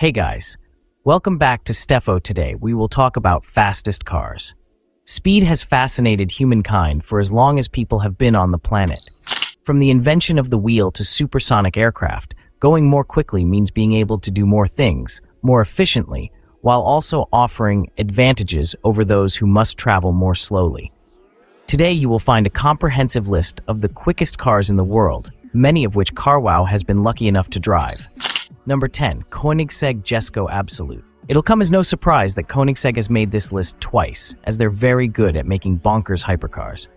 Hey guys, welcome back to Stefo. Today we will talk about fastest cars. Speed has fascinated humankind for as long as people have been on the planet. From the invention of the wheel to supersonic aircraft, going more quickly means being able to do more things, more efficiently, while also offering advantages over those who must travel more slowly. Today you will find a comprehensive list of the quickest cars in the world, many of which CarWow has been lucky enough to drive. Number 10, Koenigsegg Jesko Absolute. It'll come as no surprise that Koenigsegg has made this list twice, as they're very good at making bonkers hypercars.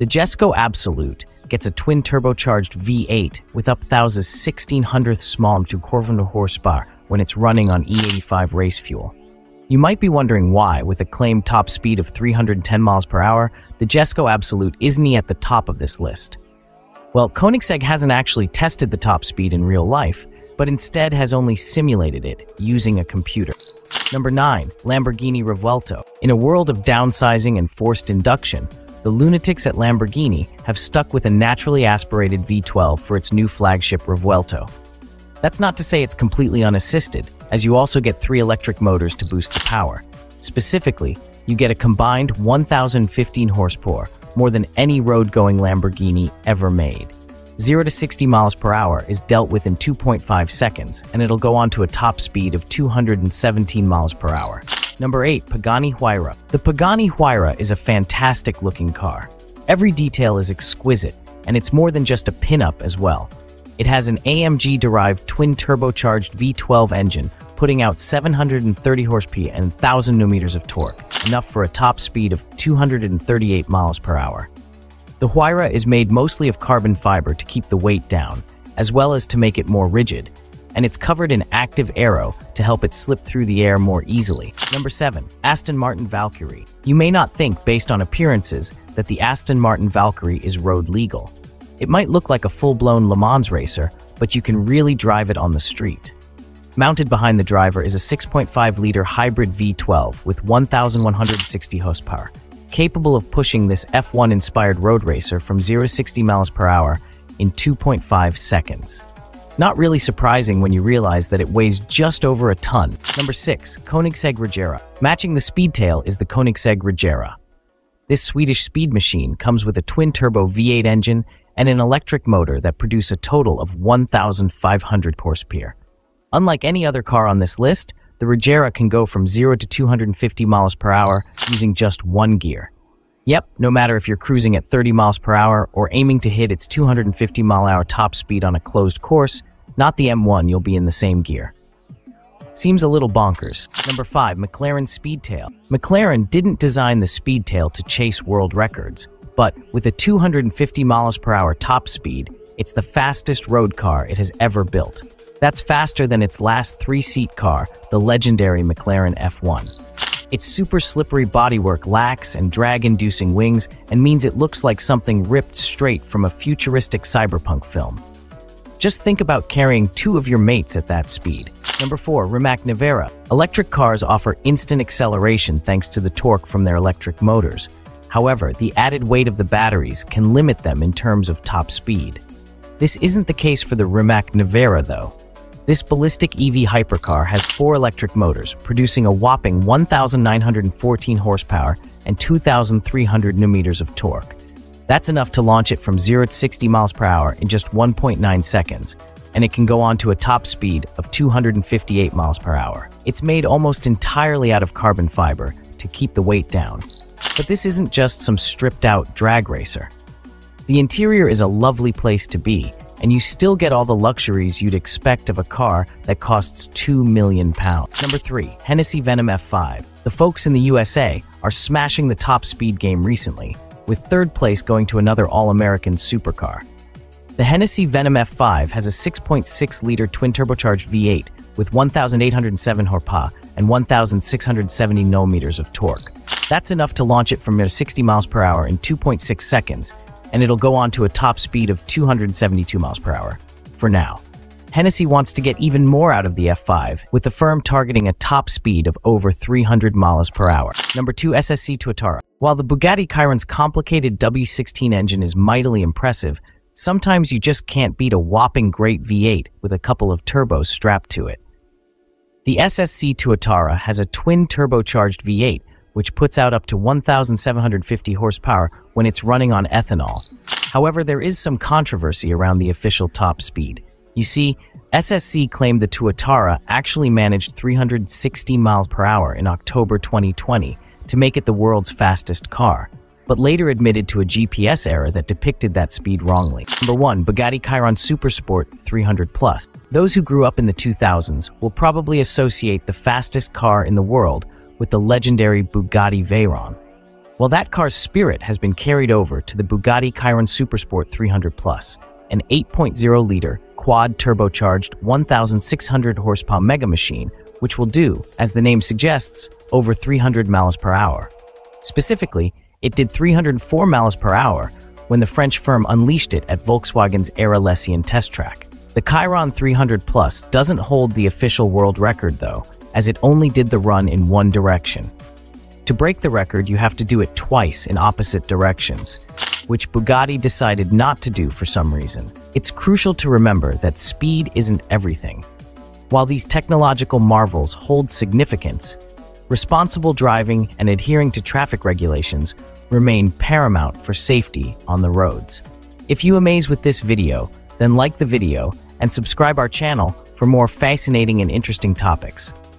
The Jesko Absolute gets a twin-turbocharged V8 with up 1,600 Sm to 400 horsepower when it's running on E85 race fuel. You might be wondering why, with a claimed top speed of 310 miles per hour, the Jesko Absolute isn't at the top of this list. Well, Koenigsegg hasn't actually tested the top speed in real life, but instead has only simulated it using a computer. Number 9, Lamborghini Revuelto. In a world of downsizing and forced induction, the lunatics at Lamborghini have stuck with a naturally aspirated V12 for its new flagship Revuelto. That's not to say it's completely unassisted, as you also get 3 electric motors to boost the power. Specifically, you get a combined 1,015 horsepower, more than any road-going Lamborghini ever made. 0 to 60 miles per hour is dealt with in 2.5 seconds, and it'll go on to a top speed of 217 miles per hour. Number 8, Pagani Huayra. The Pagani Huayra is a fantastic looking car. Every detail is exquisite, and it's more than just a pinup as well. It has an AMG-derived twin-turbocharged V12 engine, putting out 730 horsepower and 1,000 Nm of torque, enough for a top speed of 238 miles per hour. The Huayra is made mostly of carbon fiber to keep the weight down, as well as to make it more rigid, and it's covered in active aero to help it slip through the air more easily. Number 7, Aston Martin Valkyrie. You may not think, based on appearances, that the Aston Martin Valkyrie is road legal. It might look like a full-blown Le Mans racer, but you can really drive it on the street. Mounted behind the driver is a 6.5-liter hybrid V12 with 1,160 horsepower, capable of pushing this F1-inspired road racer from 0 to 60 miles per hour in 2.5 seconds. Not really surprising when you realize that it weighs just over a ton. Number 6, Koenigsegg Regera. Matching the Speedtail is the Koenigsegg Regera. This Swedish speed machine comes with a twin-turbo V8 engine and an electric motor that produce a total of 1,500 horsepower. Unlike any other car on this list, the Regera can go from 0 to 250 miles per hour using just one gear. Yep, no matter if you're cruising at 30 miles per hour or aiming to hit its 250 mile hour top speed on a closed course, not the M1, you'll be in the same gear. Seems a little bonkers. Number 5, McLaren Speedtail. McLaren didn't design the Speedtail to chase world records, but with a 250 miles per hour top speed, it's the fastest road car it has ever built. That's faster than its last 3-seat car, the legendary McLaren F1. Its super slippery bodywork lacks and drag-inducing wings and means it looks like something ripped straight from a futuristic cyberpunk film. Just think about carrying 2 of your mates at that speed. Number 4, Rimac Nevera. Electric cars offer instant acceleration thanks to the torque from their electric motors. However, the added weight of the batteries can limit them in terms of top speed. This isn't the case for the Rimac Nevera, though. This ballistic EV hypercar has 4 electric motors, producing a whopping 1,914 horsepower and 2,300 Nm of torque. That's enough to launch it from 0 to 60 miles per hour in just 1.9 seconds, and it can go on to a top speed of 258 miles per hour. It's made almost entirely out of carbon fiber to keep the weight down. But this isn't just some stripped-out drag racer. The interior is a lovely place to be, and you still get all the luxuries you'd expect of a car that costs £2 million. Number 3, Hennessey Venom F5. The folks in the USA are smashing the top speed game recently, with 3rd place going to another all-American supercar. The Hennessey Venom F5 has a 6.6-liter twin-turbocharged V8 with 1,807 horsepower and 1,670 Nm of torque. That's enough to launch it from 60 miles per hour in 2.6 seconds, and it'll go on to a top speed of 272 miles per hour, for now. Hennessey wants to get even more out of the F5, with the firm targeting a top speed of over 300 miles per hour. Number 2, SSC Tuatara. While the Bugatti Chiron's complicated W16 engine is mightily impressive, sometimes you just can't beat a whopping great V8 with a couple of turbos strapped to it. The SSC Tuatara has a twin-turbocharged V8, which puts out up to 1,750 horsepower when it's running on ethanol. However, there is some controversy around the official top speed. You see, SSC claimed the Tuatara actually managed 360 miles per hour in October 2020 to make it the world's fastest car, but later admitted to a GPS error that depicted that speed wrongly. Number 1. Bugatti Chiron Super Sport 300+. Those who grew up in the 2000s will probably associate the fastest car in the world with the legendary Bugatti Veyron. Well, that car's spirit has been carried over to the Bugatti Chiron Super Sport 300+, an 8.0-liter quad-turbocharged 1,600-horsepower mega machine, which will do, as the name suggests, over 300 miles per hour. Specifically, it did 304 miles per hour when the French firm unleashed it at Volkswagen's Arlesian test track. The Chiron 300+ doesn't hold the official world record, though, as it only did the run in one direction. To break the record, you have to do it twice in opposite directions, which Bugatti decided not to do for some reason. It's crucial to remember that speed isn't everything. While these technological marvels hold significance, responsible driving and adhering to traffic regulations remain paramount for safety on the roads. If you amaze with this video, then like the video and subscribe our channel for more fascinating and interesting topics.